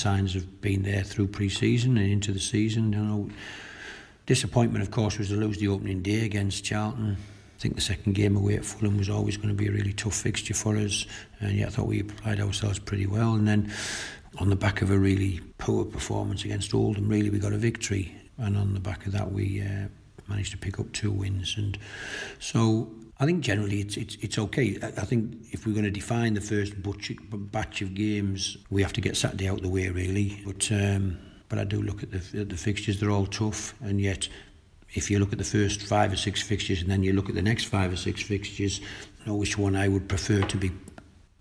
signs have been there through pre-season and into the season. You know, disappointment, of course, was to lose the opening day against Charlton. I think the second game away at Fulham was always going to be a really tough fixture for us, and yet I thought we applied ourselves pretty well. And then on the back of a really poor performance against Oldham, really we got a victory, and on the back of that we managed to pick up 2 wins. And so I think generally it's okay. I think if we're going to define the first batch of games, we have to get Saturday out of the way, really. But I do look at the fixtures; they're all tough, and yet if you look at the first 5 or 6 fixtures and then you look at the next 5 or 6 fixtures, I know which one I would prefer to be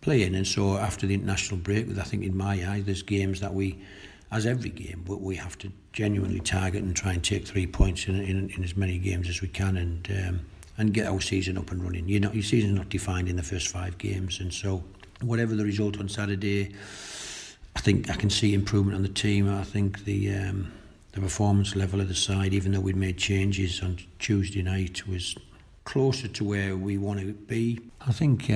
playing. And so after the international break, I think in my eyes there's games that we, as every game, but we have to genuinely target and try and take 3 points in as many games as we can, and get our season up and running. You know, your season's not defined in the first 5 games, and so whatever the result on Saturday, I think I can see improvement on the team. I think the performance level of the side, even though we'd made changes on Tuesday night, was closer to where we want to be. I think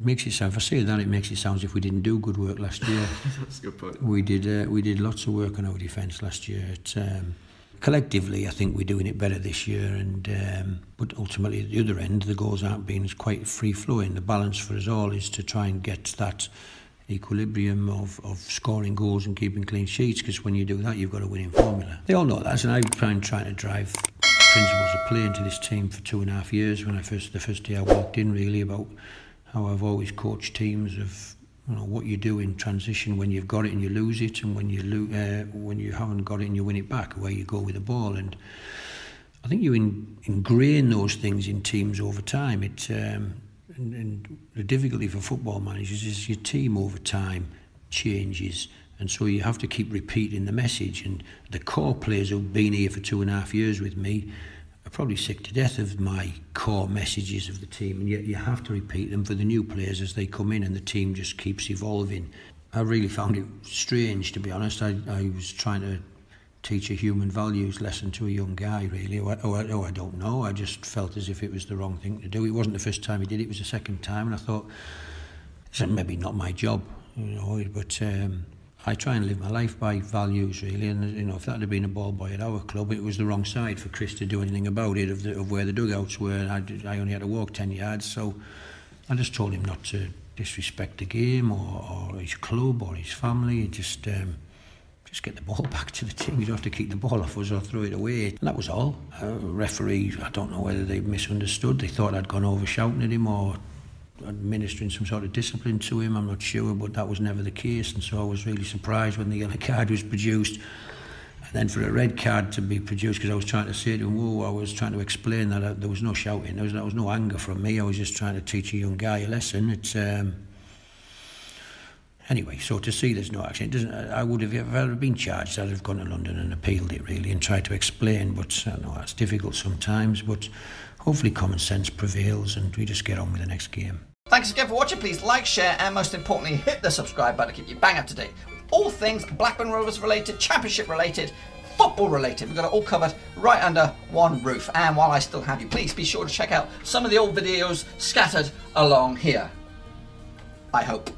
makes it sound, if I say that, it makes it sound as if we didn't do good work last year. That's a good point. We did lots of work on our defence last year. Collectively, I think we're doing it better this year, and but ultimately at the other end, the goals aren't being as quite free-flowing. The balance for us all is to try and get that equilibrium of scoring goals and keeping clean sheets, because when you do that, you've got a winning formula. They all know that, and I've been trying to drive principles of play into this team for 2.5 years. When the first day I walked in, really, about how I've always coached teams of, you know, what you do in transition when you've got it and you lose it, and when you haven't got it and you win it back, where you go with the ball. And I think you ingrain those things in teams over time. And the difficulty for football managers is your team over time changes, and so you have to keep repeating the message. And the core players who've been here for 2.5 years with me are probably sick to death of my core messages of the team, and yet you have to repeat them for the new players as they come in, and the team just keeps evolving. I really found it strange, to be honest. I was trying to teach a human values lesson to a young guy, really. I don't know, I just felt as if it was the wrong thing to do. It wasn't the first time he did it was the second time, and I thought, it's maybe not my job, you know. But I try and live my life by values, really. And you know, if that had been a ball boy at our club, it was the wrong side for Chris to do anything about it, of where the dugouts were, and I only had to walk 10 yards, so I just told him not to disrespect the game or his club or his family. Just get the ball back to the team. You don't have to kick the ball off us or throw it away. And that was all. Referees, I don't know whether they misunderstood. They thought I'd gone over shouting at him or administering some sort of discipline to him. I'm not sure, but that was never the case. And so I was really surprised when the yellow card was produced. And then for a red card to be produced, because I was trying to say to him, whoa, I was trying to explain that there was no shouting. There was no anger from me. I was just trying to teach a young guy a lesson. Anyway, so to see there's no action, I would have, if I'd have been charged, I'd have gone to London and appealed it, really, and tried to explain. But I know that's difficult sometimes, but hopefully common sense prevails and we just get on with the next game. Thanks again for watching. Please like, share, and most importantly, hit the subscribe button to keep you bang up to date with all things Blackburn Rovers related, Championship related, football related. We've got it all covered right under one roof. And while I still have you, please be sure to check out some of the old videos scattered along here, I hope.